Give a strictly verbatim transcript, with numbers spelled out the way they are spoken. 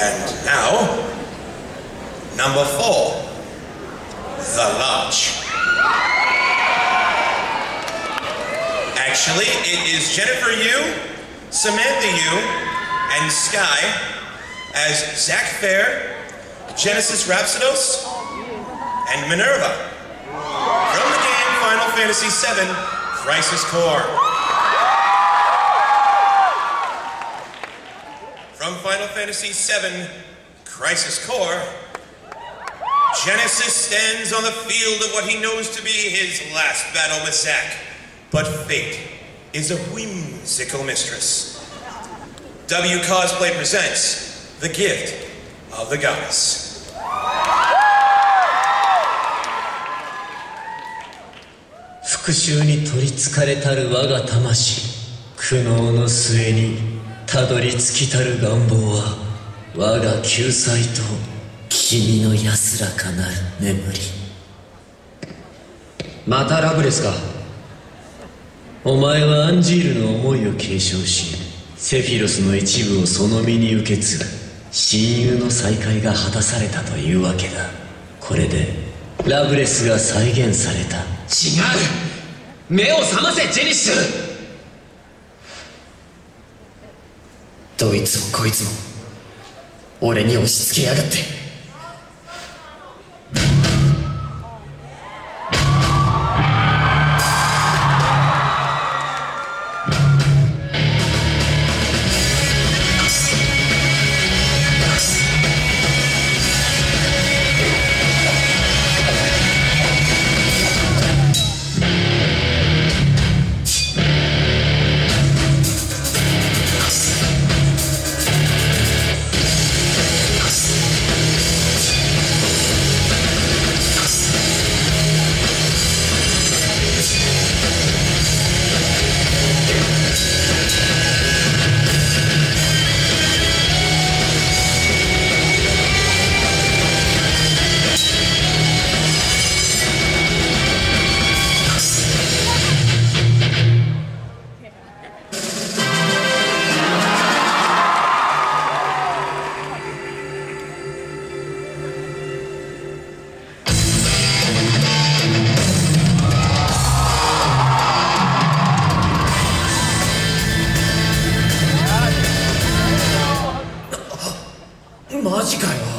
And now, number four, the launch. Actually, it is Jennifer Yu, Samantha Yu, and Sky as Zack Fair, Genesis Rhapsodos, and Minerva from the game Final Fantasy seven Crisis Core. From Final Fantasy seven Crisis Core, Genesis stands on the field of what he knows to be his last battle with Zack, but fate is a whimsical mistress. W Cosplay presents The Gift of the Goddess.復讐に取り憑かれたる我が魂、苦悩の末にたどり着きたる願望は、我が救済と君の安らかなる眠り。またラブレスか。お前はアンジールの思いを継承し、セフィロスの一部をその身に受け継ぐ親友の再会が果たされたというわけだ。これでラブレスが再現された。違う。 目を覚ませジェニス。どいつもこいつも俺に押し付けやがって。マジかよ。